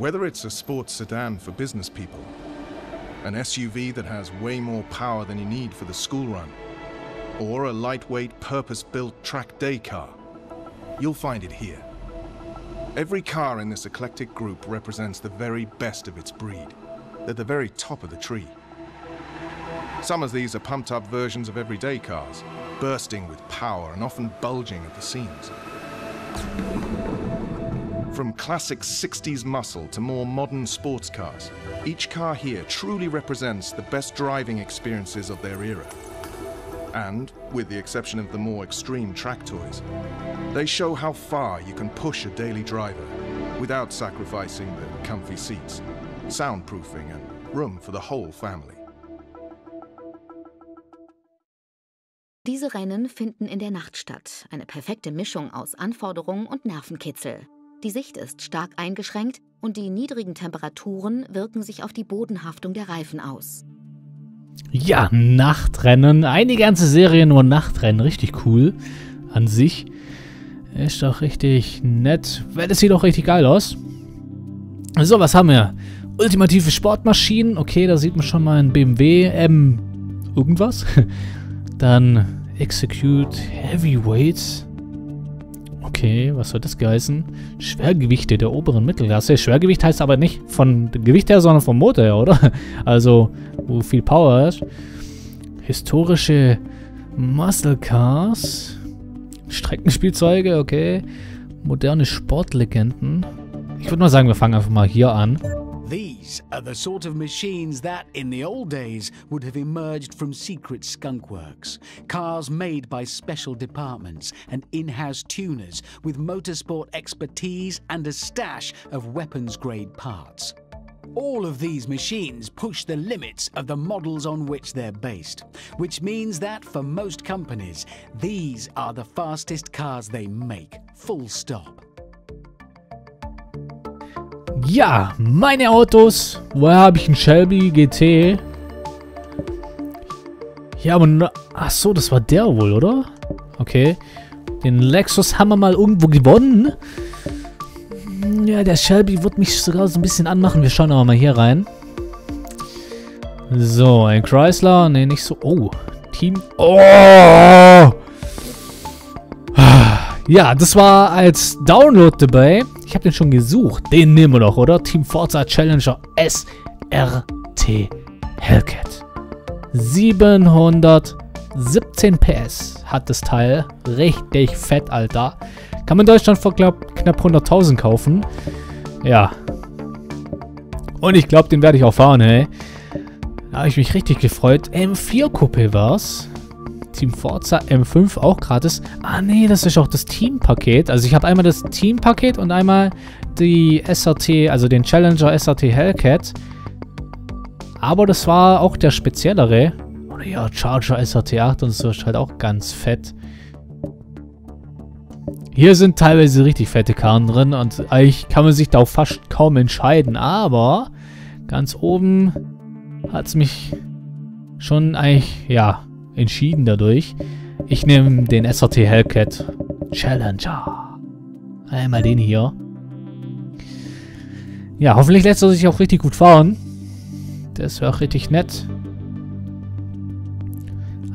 Whether it's a sports sedan for business people, an SUV that has way more power than you need for the school run, or a lightweight, purpose-built track day car, you'll find it here. Every car in this eclectic group represents the very best of its breed. They're the very top of the tree. Some of these are pumped-up versions of everyday cars, bursting with power and often bulging at the seams. From classic 60s muscle to more modern sports cars, each car here truly represents the best driving experiences of their era. And, with the exception of the more extreme track toys, they show how far you can push a daily driver without sacrificing the comfy seats, soundproofing, and room for the whole family. Diese Rennen finden in der Nacht statt, eine perfekte Mischung aus Anforderungen und Nervenkitzel. Die Sicht ist stark eingeschränkt und die niedrigen Temperaturen wirken sich auf die Bodenhaftung der Reifen aus. Ja, Nachtrennen. Eine ganze Serie nur Nachtrennen. Richtig cool an sich. Ist doch richtig nett. Das sieht doch richtig geil aus. So, was haben wir? Ultimative Sportmaschinen. Okay, da sieht man schon mal einen BMW M irgendwas. Dann Execute Heavyweights. Okay, was soll das geheißen? Schwergewichte der oberen Mittelklasse. Schwergewicht heißt aber nicht von Gewicht her, sondern vom Motor her, oder? Also, wo viel Power ist. Historische Muscle Cars. Streckenspielzeuge, okay. Moderne Sportlegenden. Ich würde mal sagen, wir fangen einfach mal hier an. These are the sort of machines that, in the old days, would have emerged from secret skunk works. Cars made by special departments and in-house tuners with motorsport expertise and a stash of weapons-grade parts. All of these machines push the limits of the models on which they're based, which means that, for most companies, these are the fastest cars they make, full stop. Ja, meine Autos. Woher habe ich einen Shelby GT? Ja, aber... Ach so, das war der wohl, oder? Okay. Den Lexus haben wir mal irgendwo gewonnen. Ja, der Shelby wird mich sogar so ein bisschen anmachen. Wir schauen aber mal hier rein. So, ein Chrysler. Ne, nicht so... Oh, Team... Oh! Ja, das war als Download dabei. Ich habe den schon gesucht. Den nehmen wir doch, oder? Team Forza Challenger SRT Hellcat. 717 PS hat das Teil. Richtig fett, Alter. Kann man in Deutschland vor knapp 100.000 kaufen. Ja. Und ich glaube, den werde ich auch fahren, hey. Da habe ich mich richtig gefreut. M4-Coupé war's. Team Forza M5 auch gratis. Ah nee, das ist auch das Team-Paket. Also ich habe einmal das Team-Paket und einmal die SRT, also den Challenger SRT Hellcat. Aber das war auch der speziellere. Oder ja, Charger SRT 8 und so ist halt auch ganz fett. Hier sind teilweise richtig fette Karren drin und eigentlich kann man sich da auch fast kaum entscheiden. Aber ganz oben hat es mich schon eigentlich, ja... entschieden dadurch. Ich nehme den SRT Hellcat Challenger. Einmal den hier. Ja, hoffentlich lässt er sich auch richtig gut fahren. Das wäre auch richtig nett.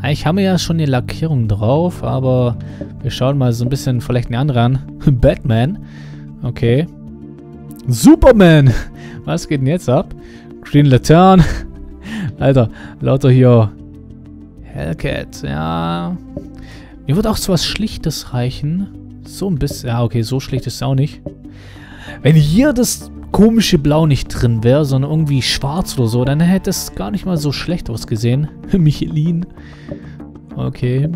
Eigentlich haben wir ja schon eine Lackierung drauf, aber wir schauen mal so ein bisschen vielleicht einen anderen an. Batman. Okay. Superman! Was geht denn jetzt ab? Green Lantern. Alter, lauter hier... Hellcat, ja. Mir wird auch so was Schlichtes reichen. So ein bisschen. Ja, okay, so schlicht ist es auch nicht. Wenn hier das komische Blau nicht drin wäre, sondern irgendwie schwarz oder so, dann hätte es gar nicht mal so schlecht ausgesehen. Michelin. Okay.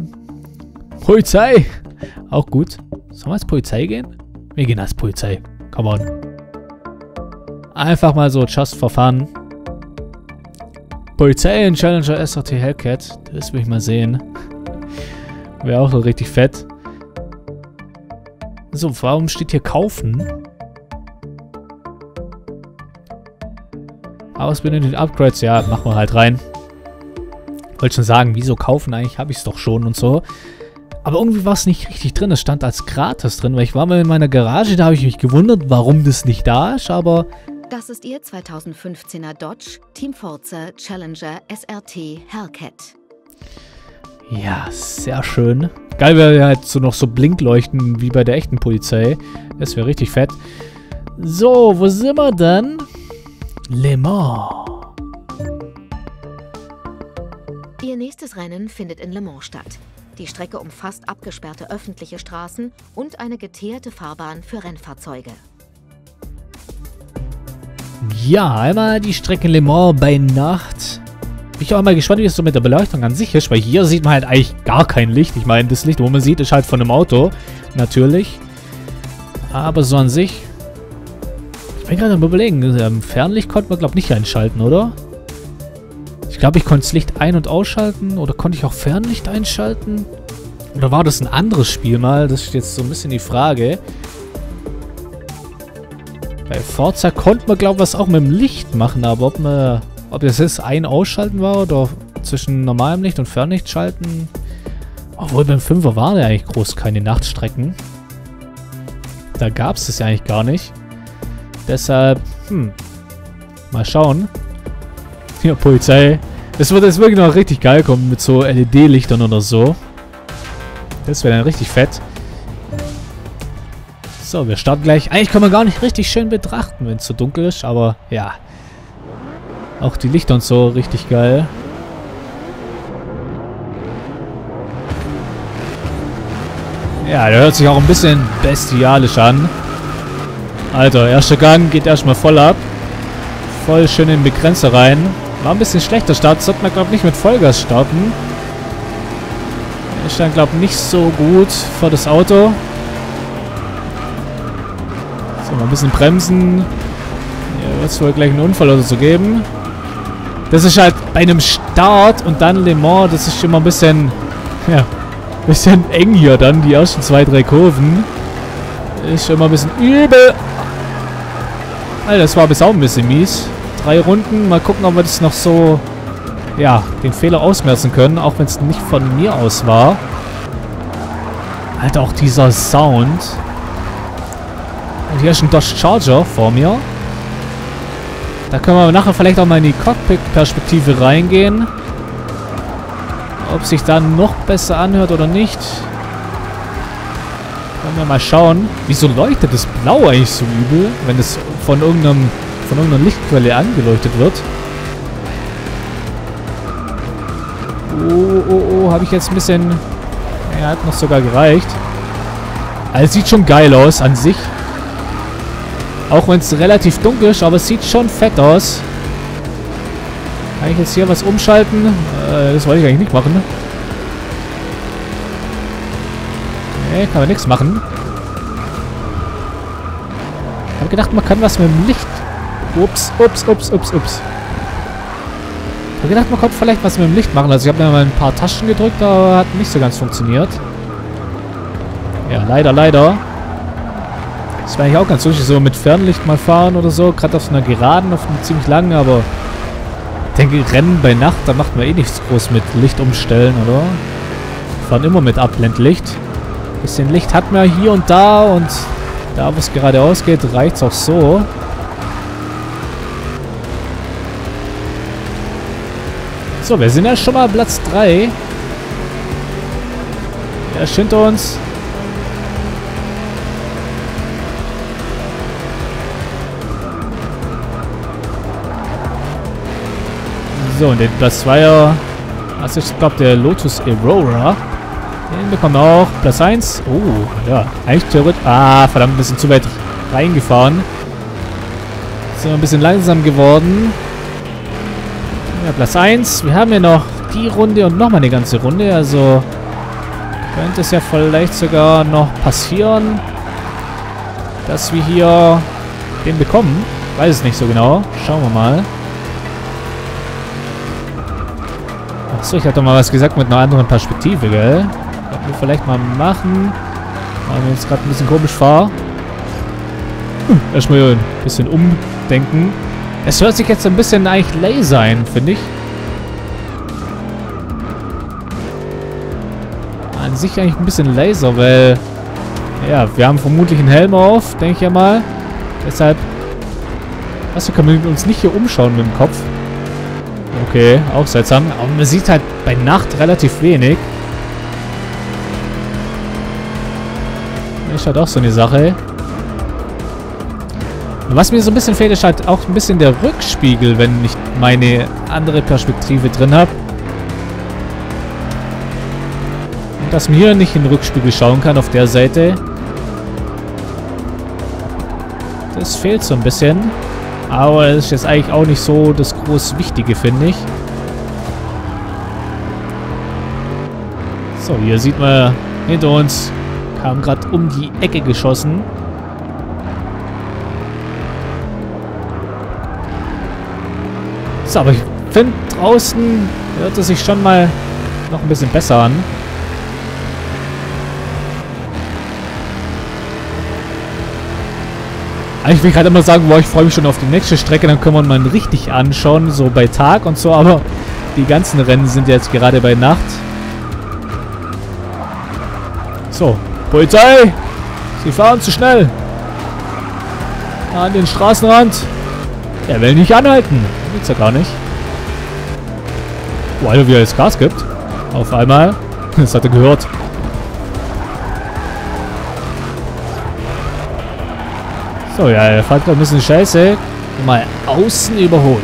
Polizei! Auch gut. Sollen wir als Polizei gehen? Wir gehen als Polizei. Come on. Einfach mal so just for fun. Polizei und Challenger SRT Hellcat. Das will ich mal sehen. Wäre auch so richtig fett. So, warum steht hier kaufen? Ausbenötigt Upgrades. Ja, machen wir halt rein. Wollte schon sagen, wieso kaufen eigentlich? Habe ich es doch schon und so. Aber irgendwie war es nicht richtig drin. Es stand als gratis drin, weil ich war mal in meiner Garage. Da habe ich mich gewundert, warum das nicht da ist. Aber Das ist ihr 2015er Dodge Team Forza Challenger SRT Hellcat. Ja, sehr schön. Geil wäre halt so noch so Blinkleuchten wie bei der echten Polizei. Das wäre richtig fett. So, wo sind wir denn? Le Mans. Ihr nächstes Rennen findet in Le Mans statt. Die Strecke umfasst abgesperrte öffentliche Straßen und eine geteerte Fahrbahn für Rennfahrzeuge. Ja, einmal die Strecke Le Mans bei Nacht. Bin ich auch mal gespannt, wie es so mit der Beleuchtung an sich ist, weil hier sieht man halt eigentlich gar kein Licht. Ich meine, das Licht, wo man sieht, ist halt von einem Auto, natürlich. Aber so an sich... Ich bin gerade am Überlegen, Fernlicht konnte man, glaube ich, nicht einschalten, oder? Ich glaube, ich konnte das Licht ein- und ausschalten, oder konnte ich auch Fernlicht einschalten? Oder war das ein anderes Spiel mal? Das ist jetzt so ein bisschen die Frage. Bei Forza konnte man, glaube ich, was auch mit dem Licht machen, aber ob das jetzt ein- und ausschalten war, oder zwischen normalem Licht und Fernlicht schalten? Obwohl, beim 5er waren ja eigentlich groß keine Nachtstrecken. Da gab es das ja eigentlich gar nicht. Deshalb, mal schauen. Ja, Polizei. Das wird jetzt wirklich noch richtig geil kommen mit so LED-Lichtern oder so. Das wäre dann richtig fett. So, wir starten gleich. Eigentlich kann man gar nicht richtig schön betrachten, wenn es so dunkel ist, aber ja. Auch die Lichter und so, richtig geil. Ja, der hört sich auch ein bisschen bestialisch an. Alter, erster Gang geht erstmal voll ab. Voll schön in den Begrenzer rein. War ein bisschen schlechter Start. Sollte man, glaube ich, nicht mit Vollgas starten. Ist dann, glaube ich, nicht so gut vor das Auto. So, mal ein bisschen bremsen. Hier wird es wohl gleich einen Unfall oder so geben. Das ist halt bei einem Start und dann Le Mans, das ist immer ein bisschen, ja, ein bisschen eng hier dann, die ersten 2, 3 Kurven. Ist immer ein bisschen übel. Alter, das war bis auch ein bisschen mies. 3 Runden. Mal gucken, ob wir das noch so, ja, den Fehler ausmerzen können. Auch wenn es nicht von mir aus war. Alter, auch dieser Sound. Und hier ist ein Dodge Charger vor mir. Da können wir nachher vielleicht auch mal in die Cockpit-Perspektive reingehen. Ob sich dann noch besser anhört oder nicht. Können wir mal schauen. Wieso leuchtet das Blau eigentlich so übel, wenn es von irgendeiner Lichtquelle angeleuchtet wird? Oh, oh, oh, habe ich jetzt ein bisschen... Ja, hat noch sogar gereicht. Also sieht schon geil aus an sich. Auch wenn es relativ dunkel ist, aber es sieht schon fett aus. Kann ich jetzt hier was umschalten? Das wollte ich eigentlich nicht machen. Nee, kann man nichts machen. Ich habe gedacht, man kann was mit dem Licht... Ups. Ich habe gedacht, man konnte vielleicht was mit dem Licht machen. Also ich habe mir mal ein paar Tasten gedrückt, aber hat nicht so ganz funktioniert. Ja, leider. Das wäre eigentlich auch ganz lustig, so mit Fernlicht mal fahren oder so. Gerade auf so einer Geraden, auf einem ziemlich langen, aber... Ich denke, Rennen bei Nacht, da macht man eh nichts groß mit Licht umstellen, oder? Wir fahren immer mit Abblendlicht. Bisschen Licht hat man hier und da, wo es geradeaus geht, reicht es auch so. So, wir sind ja schon mal Platz 3. Er ist hinter uns. So, und den Platz 2er, also ich glaube, der Lotus Aurora. Den bekommen wir auch. Platz 1. Oh, ja. Eigentlich theoretisch. Ah, verdammt, ein bisschen zu weit reingefahren. Sind wir ein bisschen langsam geworden. Ja, Platz 1. Wir haben ja noch die Runde und nochmal eine ganze Runde. Also könnte es ja vielleicht sogar noch passieren, dass wir hier den bekommen. Weiß es nicht so genau. Schauen wir mal. Achso, ich hatte mal was gesagt mit einer anderen Perspektive, gell? Können wir vielleicht mal machen. Weil wir jetzt gerade ein bisschen komisch fahren. Erstmal ein bisschen umdenken. Es hört sich jetzt ein bisschen eigentlich laser ein, finde ich. An sich eigentlich ein bisschen laser, weil... Ja, wir haben vermutlich einen Helm auf, denke ich ja mal. Deshalb Achso, können wir uns nicht hier umschauen mit dem Kopf. Okay, auch seltsam. Aber man sieht halt bei Nacht relativ wenig. Ist halt auch so eine Sache. Was mir so ein bisschen fehlt, ist halt auch ein bisschen der Rückspiegel, wenn ich meine andere Perspektive drin habe. Und dass man hier nicht in den Rückspiegel schauen kann auf der Seite. Das fehlt so ein bisschen. Aber es ist jetzt eigentlich auch nicht so das groß Wichtige, finde ich. So, hier sieht man hinter uns, kam gerade um die Ecke geschossen. So, aber ich finde, draußen hört es sich schon mal noch ein bisschen besser an. Ich will gerade immer sagen, boah, ich freue mich schon auf die nächste Strecke, dann können wir uns mal richtig anschauen, so bei Tag und so, aber die ganzen Rennen sind jetzt gerade bei Nacht. So, Polizei! Sie fahren zu schnell! An den Straßenrand! Er will nicht anhalten! Gibt's ja gar nicht. Boah, wie er jetzt Gas gibt. Auf einmal. Das hat er gehört. So, ja, er fährt doch ein bisschen scheiße. Mal außen überholt.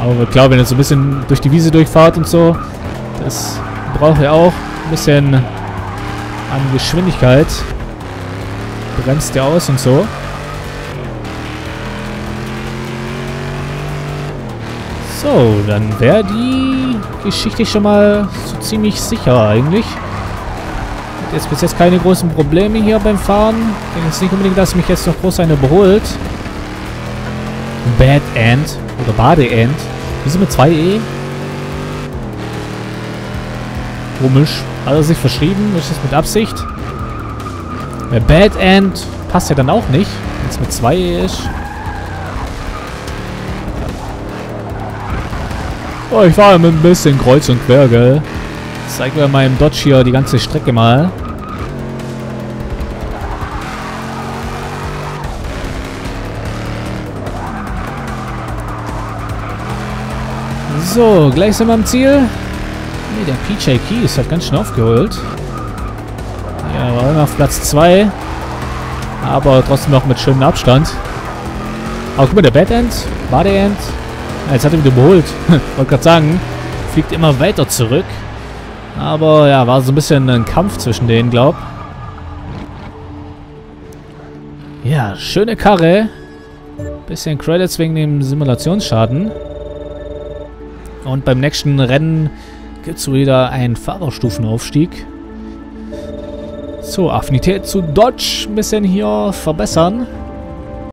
Aber klar, wenn er so ein bisschen durch die Wiese durchfahrt und so, das braucht er auch ein bisschen an Geschwindigkeit. Bremst er aus und so. So, dann wäre die Geschichte schon mal so ziemlich sicher eigentlich. Jetzt bis jetzt keine großen Probleme hier beim Fahren. Ich denke jetzt nicht unbedingt, dass mich jetzt noch groß einer überholt. Bad End. Oder Bade-End. Wir sind mit 2E. Komisch. Hat er sich verschrieben? Ist das mit Absicht? Der Bad End passt ja dann auch nicht, wenn es mit 2E ist. Oh, ich fahre mit ein bisschen kreuz und quer, gell? Zeig mir mal im Dodge hier die ganze Strecke mal. So, gleich sind wir am Ziel. Ne, der PJ Keys hat ganz schön aufgeholt. Ja, war immer auf Platz 2. Aber trotzdem noch mit schönem Abstand. Aber guck mal, der Bad End, Body End. Ja, jetzt hat er wieder überholt. Wollte gerade sagen, fliegt immer weiter zurück. Aber ja, war so ein bisschen ein Kampf zwischen denen, glaub. Ja, schöne Karre. Bisschen Credits wegen dem Simulationsschaden. Und beim nächsten Rennen gibt es wieder einen Fahrerstufenaufstieg. So, Affinität zu Dodge ein bisschen hier verbessern.